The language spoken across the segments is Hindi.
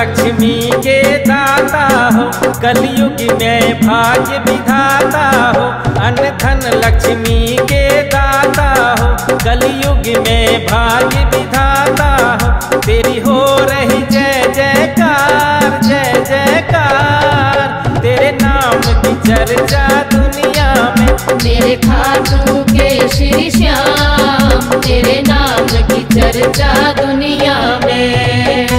लक्ष्मी के दाता हो, कलयुग में भाग्य विधाता हो। अन्न धन लक्ष्मी के दाता हो, कलयुग में भाग्य विधाता हो। तेरी हो रही जय जयकार, जय जयकार, तेरे नाम की चर्चा दुनिया में। तेरे खाटू के श्री श्याम, तेरे नाम की चर्चा दुनिया में।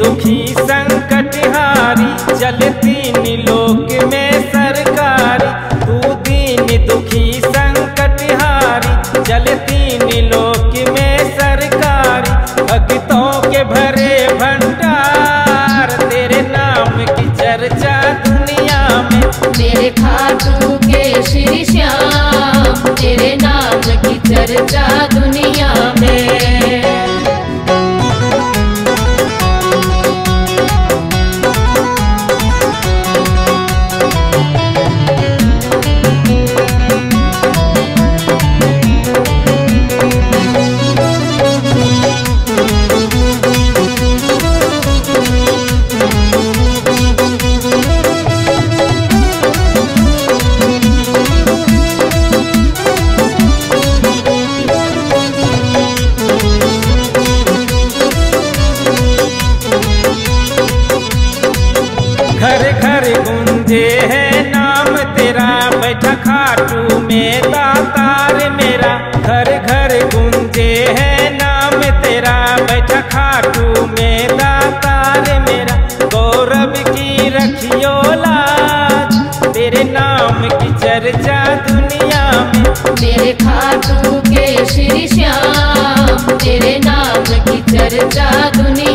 दुखी संकटहारी, चलती निलोक में सरकारी। तू दीन दुखी संकटहारी, चलती निलोक में सरकारी। भक्तों के भरे भंडार, तेरे नाम की चर्चा दुनिया में। तेरे खाटू के श्री श्याम, तेरे नाम की चर्चा दुनिया में। घर घर गूंजे है नाम तेरा, बैठा खाटू में दातार मेरा। घर घर गूंजे है नाम तेरा, बैठा खाटू में दातार मेरा। गौरव की रखियो लाज, तेरे नाम की चर्चा दुनिया में। तेरे खाटू के श्री श्याम, तेरे नाम की चर्चा दुनिया।